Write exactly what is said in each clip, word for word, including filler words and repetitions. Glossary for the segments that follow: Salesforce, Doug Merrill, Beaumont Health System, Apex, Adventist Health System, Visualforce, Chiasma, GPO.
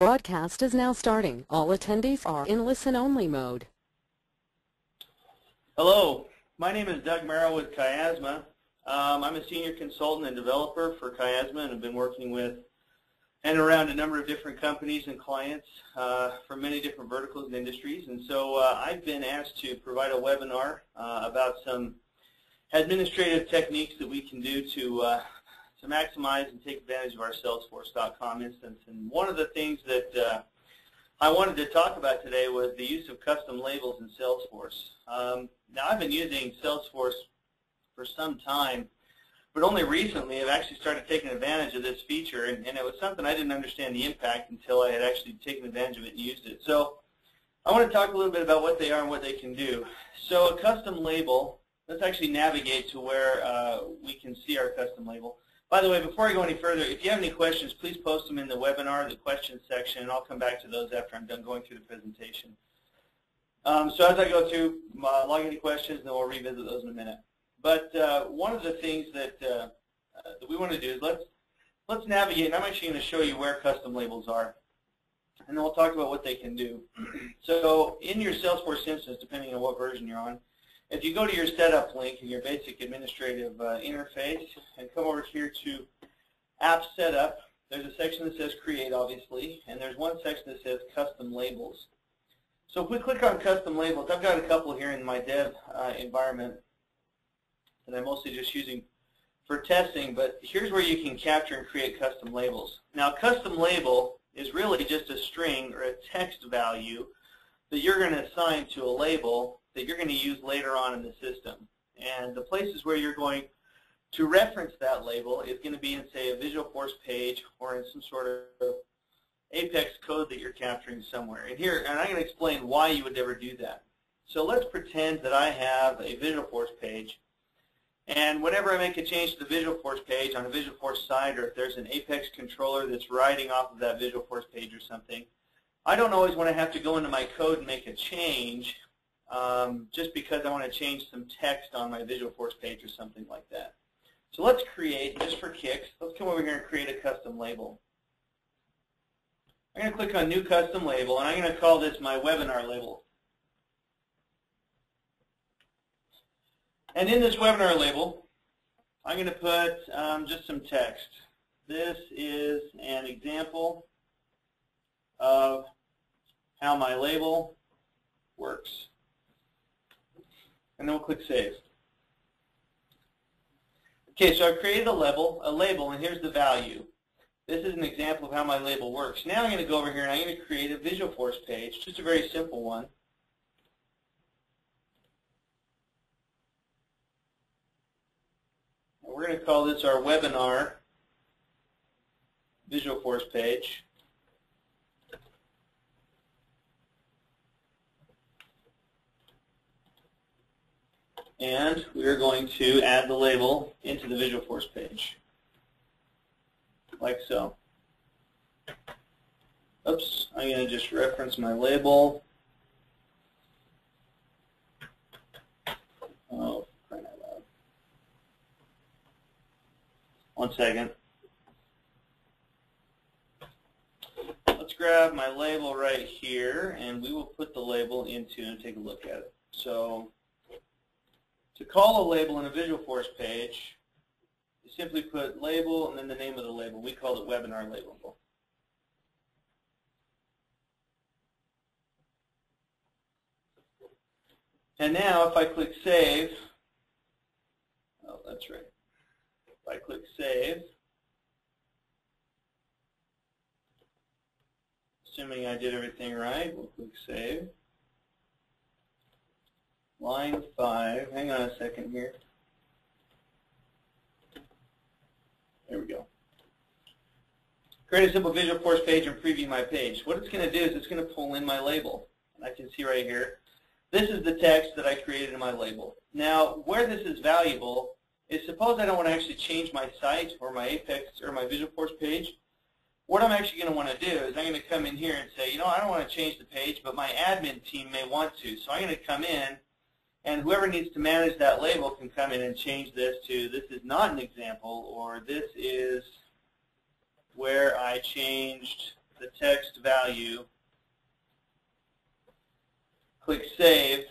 Broadcast is now starting. All attendees are in listen-only mode. Hello, my name is Doug Merrill with Chiasma. Um, I'm a senior consultant and developer for Chiasma, and have been working with and around a number of different companies and clients uh, from many different verticals and industries. And so uh, I've been asked to provide a webinar uh, about some administrative techniques that we can do to uh, to maximize and take advantage of our Salesforce dot com instance. And one of the things that uh, I wanted to talk about today was the use of custom labels in Salesforce. Um, now, I've been using Salesforce for some time, but only recently I've actually started taking advantage of this feature, and, and it was something I didn't understand the impact until I had actually taken advantage of it and used it. So I want to talk a little bit about what they are and what they can do. So a custom label, let's actually navigate to where uh, we can see our custom label. By the way, before I go any further, if you have any questions, please post them in the webinar, the questions section, and I'll come back to those after I'm done going through the presentation. Um, so as I go through, uh, log into questions, and then we'll revisit those in a minute. But uh, one of the things that, uh, uh, that we want to do is let's, let's navigate, and I'm actually going to show you where custom labels are, and then we'll talk about what they can do. So in your Salesforce instance, depending on what version you're on, if you go to your setup link in your basic administrative uh, interface and come over here to App Setup, there's a section that says Create, obviously, and there's one section that says Custom Labels. So if we click on Custom Labels, I've got a couple here in my dev uh, environment that I'm mostly just using for testing, but here's where you can capture and create custom labels. Now, custom label is really just a string or a text value that you're going to assign to a label that you're going to use later on in the system. And the places where you're going to reference that label is going to be in, say, a Visualforce page or in some sort of Apex code that you're capturing somewhere. And here, and I'm going to explain why you would never do that. So let's pretend that I have a Visualforce page, and whenever I make a change to the Visualforce page on a Visualforce side, or if there's an Apex controller that's riding off of that Visualforce page or something, I don't always want to have to go into my code and make a change Um, just because I want to change some text on my Visualforce page or something like that. So let's create, just for kicks, let's come over here and create a custom label. I'm going to click on New Custom Label, and I'm going to call this my webinar label. And in this webinar label, I'm going to put um, just some text. This is an example of how my label works. And then we'll click Save. Okay, so I've created a label, a label, and here's the value. This is an example of how my label works. Now I'm going to go over here and I'm going to create a Visualforce page, just a very simple one. And we're going to call this our webinar Visualforce page. And we're going to add the label into the Visualforce page, like so. Oops, I'm going to just reference my label. Oh, crying out loud. One second. Let's grab my label right here, and we will put the label into and take a look at it. So to call a label in a Visualforce page, you simply put label and then the name of the label. We called it webinar label. And now if I click Save, oh, that's right. If I click Save, assuming I did everything right, we'll click Save. Line five, hang on a second here. There we go. Create a simple Visualforce page and preview my page. What it's going to do is it's going to pull in my label. And I can see right here, this is the text that I created in my label. Now, where this is valuable is suppose I don't want to actually change my site or my Apex or my Visualforce page. What I'm actually going to want to do is I'm going to come in here and say, you know, I don't want to change the page, but my admin team may want to. So I'm going to come in, and whoever needs to manage that label can come in and change this to this is not an example, or this is where I changed the text value, click Save,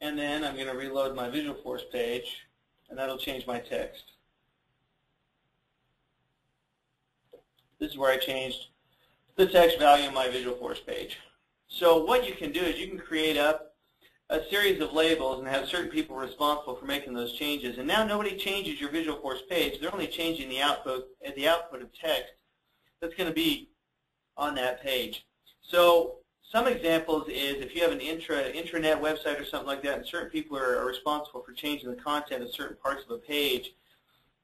and then I'm going to reload my Visualforce page, and that'll change my text. This is where I changed the text value in my Visualforce page. So what you can do is you can create up a series of labels and have certain people responsible for making those changes. And now nobody changes your Visualforce page. They're only changing the output, the output of text that's going to be on that page. So some examples is if you have an intra, intranet website or something like that, and certain people are, are responsible for changing the content of certain parts of a page,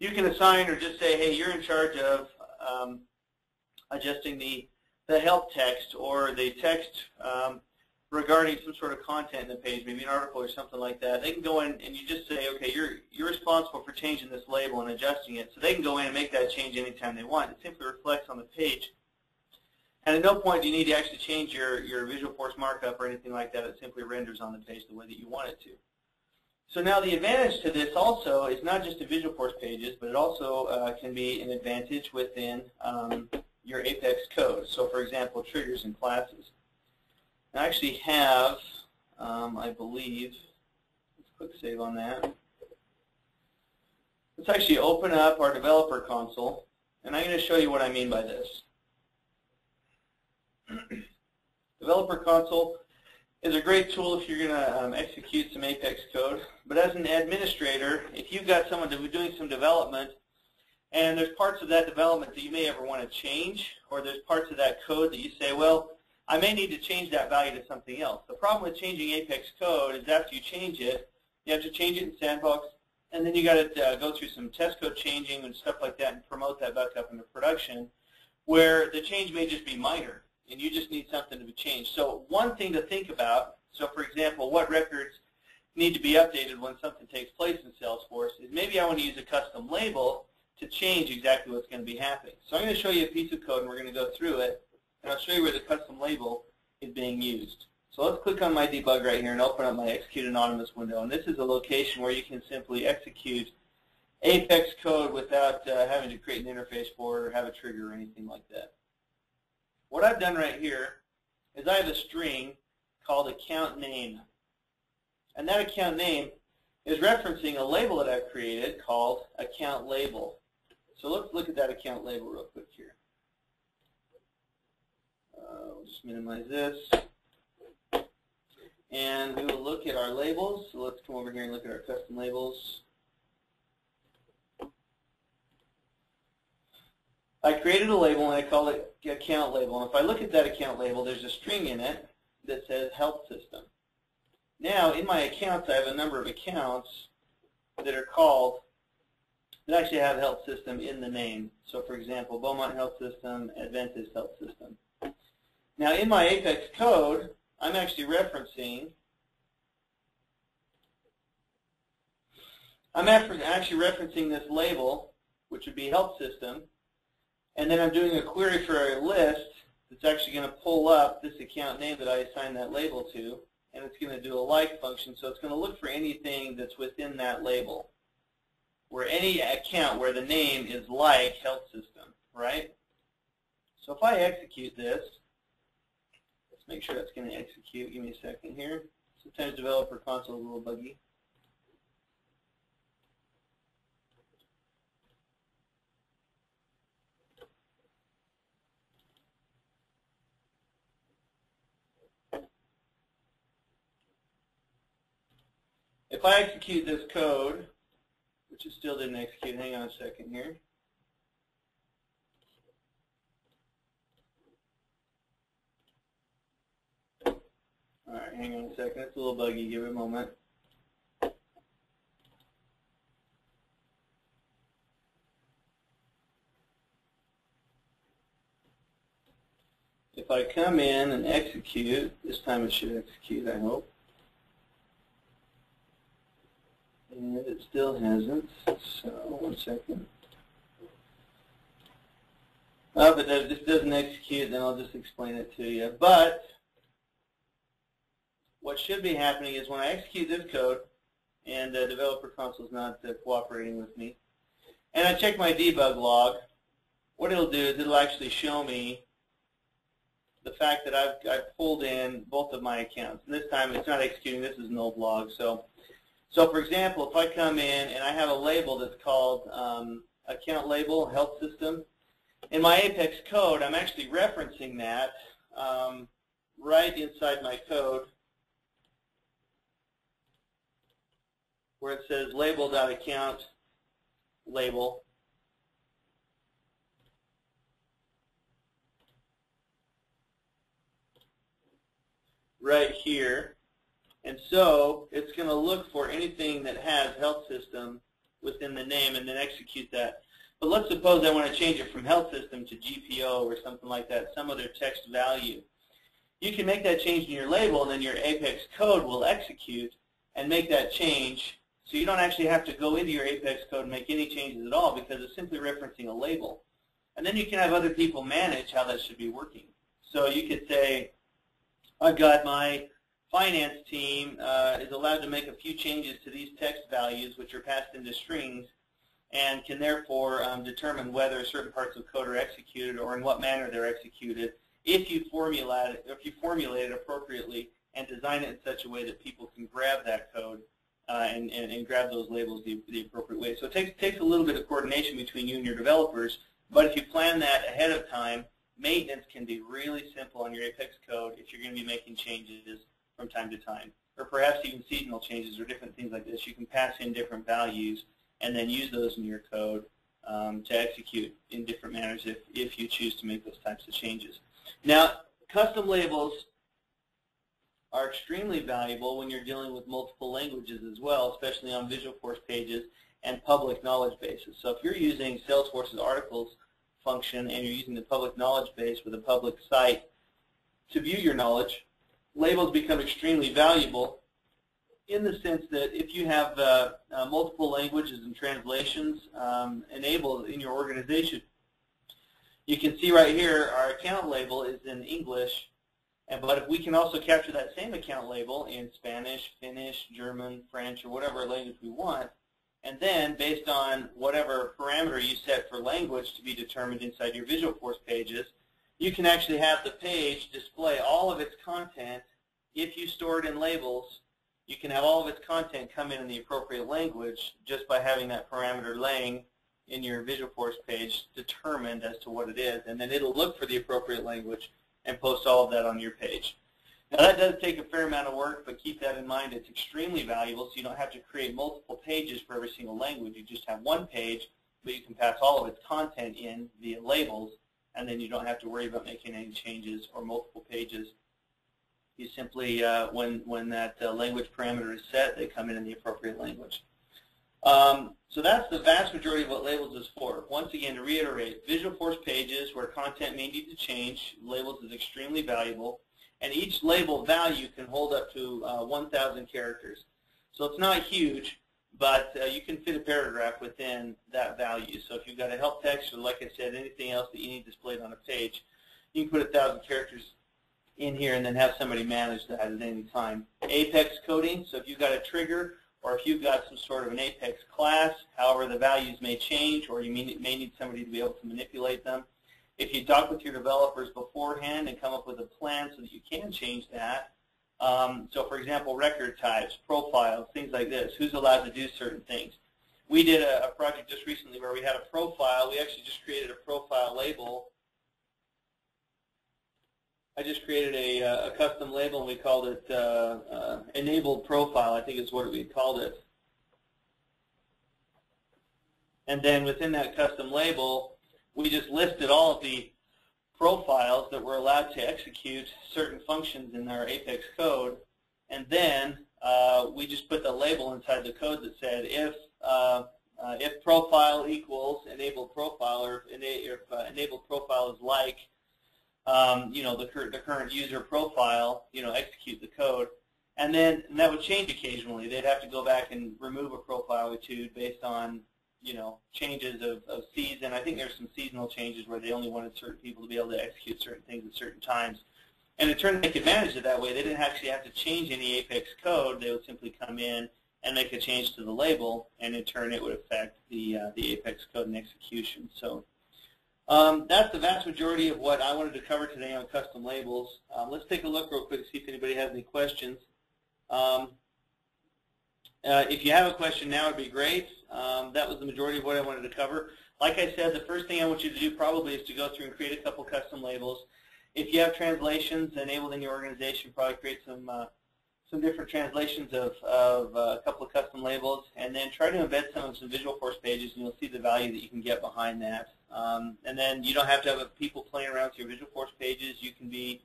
you can assign or just say, hey, you're in charge of um, adjusting the, the help text or the text um, regarding some sort of content in the page, maybe an article or something like that. They can go in and you just say, okay, you're, you're responsible for changing this label and adjusting it. So they can go in and make that change anytime they want. It simply reflects on the page. And at no point do you need to actually change your, your Visualforce markup or anything like that. It simply renders on the page the way that you want it to. So now the advantage to this also is not just the Visualforce pages, but it also uh, can be an advantage within um, your Apex code. So for example, triggers and classes. I actually have, um, I believe, let's click save on that. Let's actually open up our developer console, and I'm going to show you what I mean by this. Developer console is a great tool if you're going to um, execute some Apex code, but as an administrator, if you've got someone doing some development and there's parts of that development that you may ever want to change, or there's parts of that code that you say, well, I may need to change that value to something else. The problem with changing Apex code is after you change it, you have to change it in Sandbox, and then you got to uh, go through some test code changing and stuff like that and promote that back up into production, where the change may just be minor, and you just need something to be changed. So one thing to think about, so for example, what records need to be updated when something takes place in Salesforce is maybe I want to use a custom label to change exactly what's going to be happening. So I'm going to show you a piece of code, and we're going to go through it. And I'll show you where the custom label is being used. So let's click on my debug right here and open up my Execute Anonymous window. And this is a location where you can simply execute Apex code without uh, having to create an interface for it or have a trigger or anything like that. What I've done right here is I have a string called account name. And that account name is referencing a label that I've created called account label. So let's look at that account label real quick here. Uh, we'll just minimize this, and we will look at our labels. So let's come over here and look at our custom labels. I created a label, and I call it account label. And if I look at that account label, there's a string in it that says health system. Now, in my accounts, I have a number of accounts that are called that actually have health system in the name. So, for example, Beaumont Health System, Adventist Health System. Now, in my Apex code, I'm actually referencing, I'm actually referencing this label, which would be health system, and then I'm doing a query for a list that's actually going to pull up this account name that I assigned that label to, and it's going to do a like function, so it's going to look for anything that's within that label, where any account where the name is like health system, right? So if I execute this, make sure that's going to execute. Give me a second here. Sometimes developer console is a little buggy. If I execute this code, which it still didn't execute, hang on a second here. All right, hang on a second. It's a little buggy. Give it a moment. If I come in and execute, this time it should execute, I hope. And it still hasn't, so one second. Oh, but if this doesn't execute, then I'll just explain it to you. But what should be happening is when I execute this code and the developer console is not uh, cooperating with me. And I check my debug log. What it'll do is it'll actually show me the fact that I've, I've pulled in both of my accounts. And this time it's not executing. This is an old log. So, so for example, if I come in and I have a label that's called um, account label, health system, in my Apex code, I'm actually referencing that um, right inside my code where it says label.account label. Right here, and so it's going to look for anything that has health system within the name and then execute that. But let's suppose I want to change it from health system to G P O or something like that, some other text value. You can make that change in your label, and then your Apex code will execute and make that change, so you don't actually have to go into your Apex code and make any changes at all because it's simply referencing a label. And then you can have other people manage how that should be working. So you could say, I've got my finance team uh, is allowed to make a few changes to these text values, which are passed into strings, and can therefore um, determine whether certain parts of code are executed or in what manner they're executed if you formulate it, if you formulate it appropriately and design it in such a way that people can grab that code uh, and, and, and grab those labels the, the appropriate way. So it takes, takes a little bit of coordination between you and your developers, but if you plan that ahead of time, maintenance can be really simple on your Apex code if you're going to be making changes from time to time, or perhaps even seasonal changes or different things like this. You can pass in different values and then use those in your code um, to execute in different manners if, if you choose to make those types of changes. Now, custom labels are extremely valuable when you're dealing with multiple languages as well, especially on Visualforce pages and public knowledge bases. So if you're using Salesforce's articles function and you're using the public knowledge base with a public site to view your knowledge, labels become extremely valuable in the sense that if you have uh, uh, multiple languages and translations um, enabled in your organization, you can see right here our account label is in English, and but if we can also capture that same account label in Spanish, Finnish, German, French, or whatever language we want, and then, based on whatever parameter you set for language to be determined inside your Visualforce pages, you can actually have the page display all of its content. If you store it in labels, you can have all of its content come in in the appropriate language just by having that parameter laying in your Visualforce page determined as to what it is. And then it'll look for the appropriate language and post all of that on your page. Now, that does take a fair amount of work, but keep that in mind. It's extremely valuable, so you don't have to create multiple pages for every single language. You just have one page, but you can pass all of its content in via labels, and then you don't have to worry about making any changes or multiple pages. You simply, uh, when, when that uh, language parameter is set, they come in in the appropriate language. Um, so that's the vast majority of what labels is for. Once again, to reiterate, Visualforce pages where content may need to change, labels is extremely valuable. And each label value can hold up to uh, one thousand characters. So it's not huge, but uh, you can fit a paragraph within that value. So if you've got a help text or, like I said, anything else that you need displayed on a page, you can put one thousand characters in here and then have somebody manage that at any time. Apex coding, so if you've got a trigger or if you've got some sort of an Apex class, however the values may change or you may need somebody to be able to manipulate them. If you talk with your developers beforehand and come up with a plan so that you can change that, um, so for example, record types, profiles, things like this, who's allowed to do certain things. We did a, a project just recently where we had a profile. We actually just created a profile label. I just created a, a custom label, and we called it uh, uh, enabled profile, I think is what we called it. And then within that custom label, we just listed all of the profiles that were allowed to execute certain functions in our Apex code, and then uh, we just put the label inside the code that said if uh, uh, if profile equals enabled profile, or if, ena if uh, enabled profile is like um, you know the, cur the current user profile, you know execute the code, and then and that would change occasionally. They'd have to go back and remove a profile or two based on you know, changes of, of season. I think there's some seasonal changes where they only wanted certain people to be able to execute certain things at certain times. And it turned out they could manage it that way. They didn't actually have to change any Apex code. They would simply come in and they could change to the label, and in turn it would affect the, uh, the Apex code and execution. So um, that's the vast majority of what I wanted to cover today on custom labels. Um, let's take a look real quick, see if anybody has any questions. Um, uh, if you have a question now, it would be great. Um, that was the majority of what I wanted to cover. Like I said, the first thing I want you to do probably is to go through and create a couple custom labels. If you have translations enabled in your organization, probably create some uh, some different translations of, of uh, a couple of custom labels, and then try to embed some of some Visualforce pages, and you'll see the value that you can get behind that. Um, and then you don't have to have people playing around with your Visualforce pages. You can be,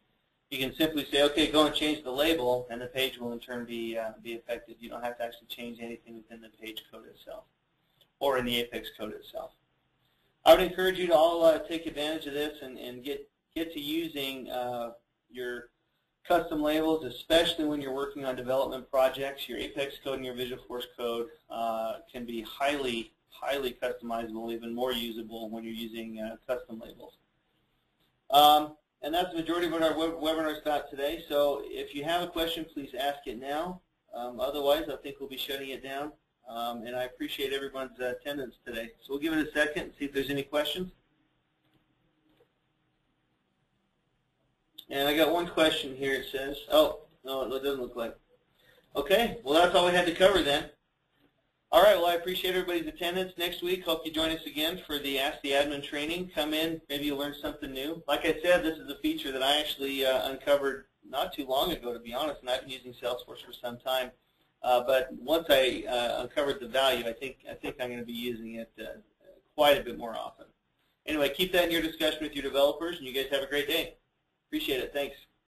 you can simply say, okay, go and change the label, and the page will in turn be uh, be affected. You don't have to actually change anything within the page code itself, or in the Apex code itself. I would encourage you to all uh, take advantage of this and, and get get to using uh, your custom labels, especially when you're working on development projects. Your Apex code and your Visualforce code uh, can be highly, highly customizable, even more usable when you're using uh, custom labels. Um, and that's the majority of what our web webinar is about today. So if you have a question, please ask it now. Um, otherwise, I think we'll be shutting it down. Um, and I appreciate everyone's uh, attendance today. So we'll give it a second and see if there's any questions. And I got one question here, it says. Oh, no, it doesn't look like. Okay, well, that's all we had to cover then. All right, well, I appreciate everybody's attendance. Next week, hope you join us again for the Ask the Admin training. Come in, maybe you'll learn something new. Like I said, this is a feature that I actually uh, uncovered not too long ago, to be honest, and I've been using Salesforce for some time. Uh, but once I uh, uncovered the value, I think, I think I'm going to be using it uh, quite a bit more often. Anyway, keep that in your discussion with your developers, and you guys have a great day. Appreciate it. Thanks.